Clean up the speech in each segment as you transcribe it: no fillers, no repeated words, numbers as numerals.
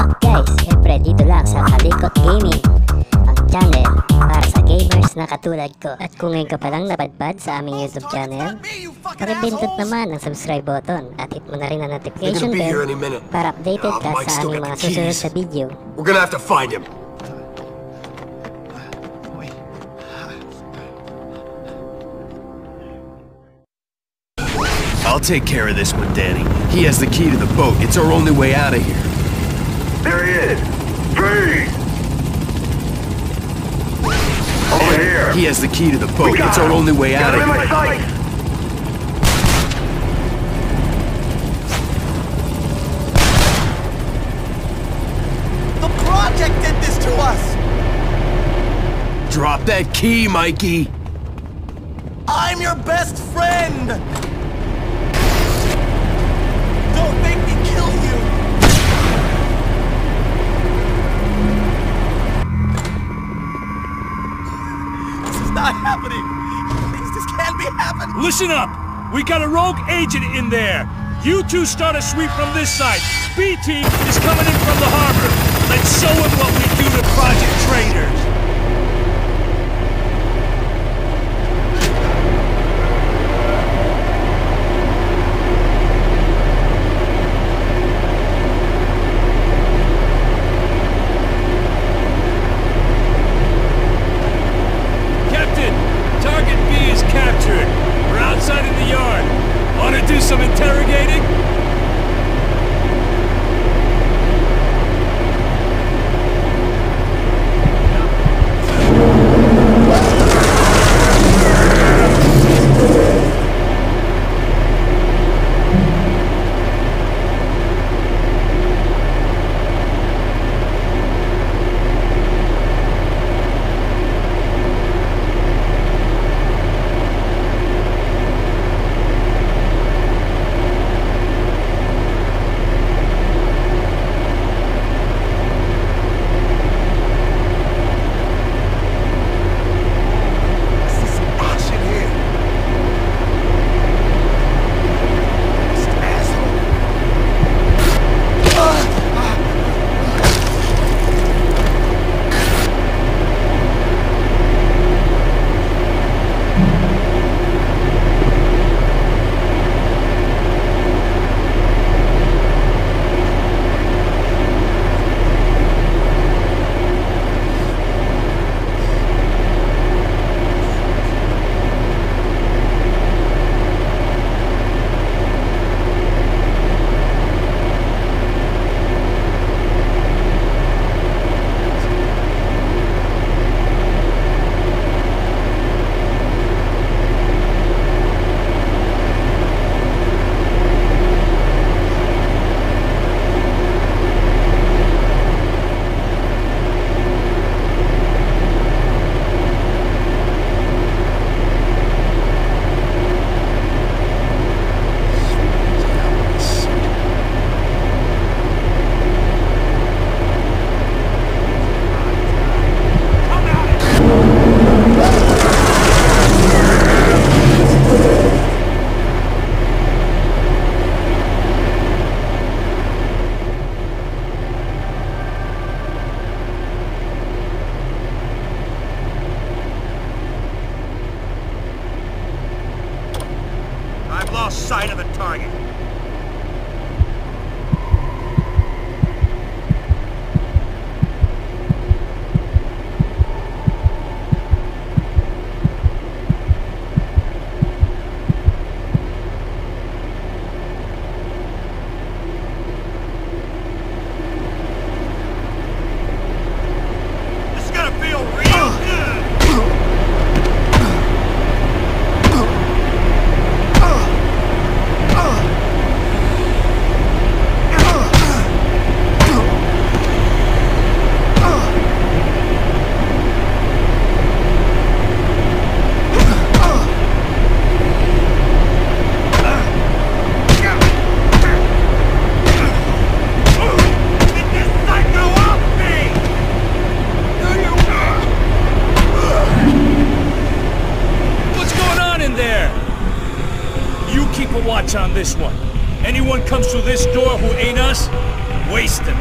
up guys? Siyempre dito lang sa Calikot Gaming, ang channel para sa gamers na katulad ko. At kung ngayon ka palang napadpad sa aming YouTube channel, pakipindot naman ang subscribe button at hit mo na rin ang notification bell para updated ka sa aming mga susunod sa video. We're gonna have to find him. I'll take care of this one, Danny. He has the key to the boat. It's our only way out of here. There he is! Freeze! Over here! He has the key to the boat. It's our only way out of here. The project did this to us! Drop that key, Mikey! I'm your best friend! Don't make me kill you! This is not happening! Please, this can't be happening! Listen up! We got a rogue agent in there! You two start a sweep from this side! B team is coming in from the harbor! Let's show him what we do to Project Traders! Side of the target. On this one. Anyone comes through this door who ain't us, waste them.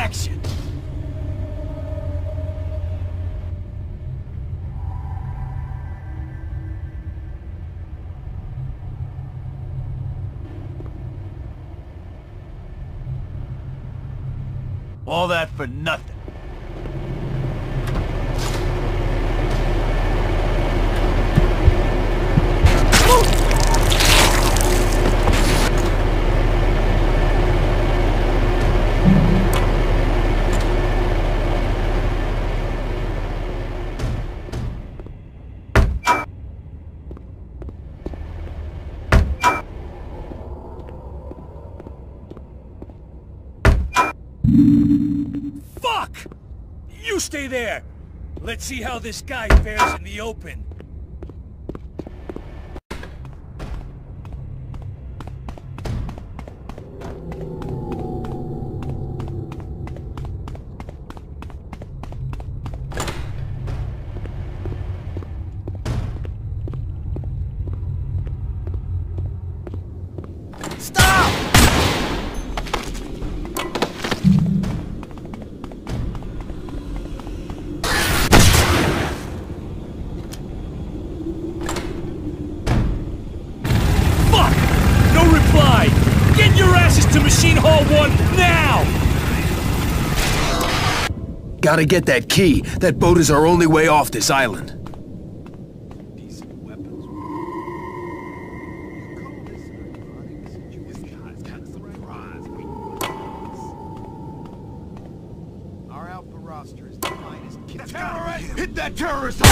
action. All that for nothing. Fuck! You stay there! Let's see how this guy fares in the open. Gotta get that key. That boat is our only way off this island. Our alpha roster is the finest. Hit that terrorist! Hit that terrorist!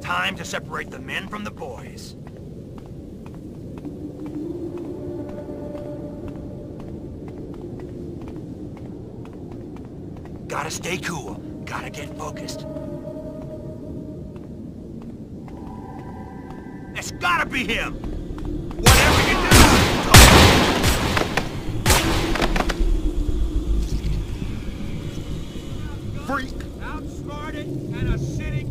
Time to separate the men from the boys. Gotta stay cool. Gotta get focused. It's gotta be him! Whatever you do! Oh. Freak! Outsmarted and a sitting...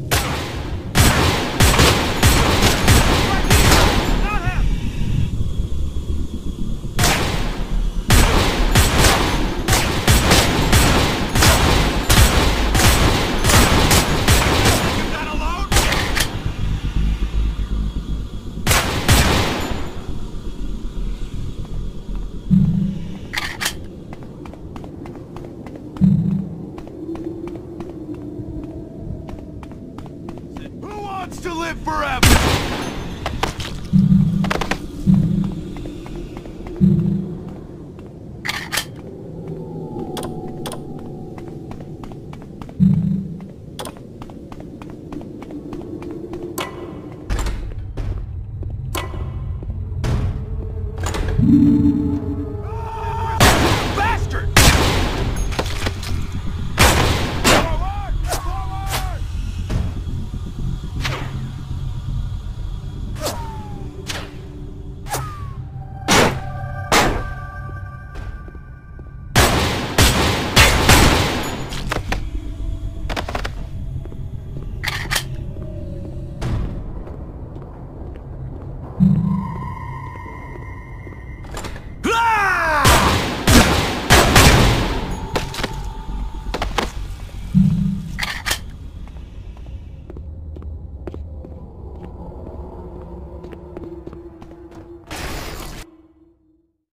live forever!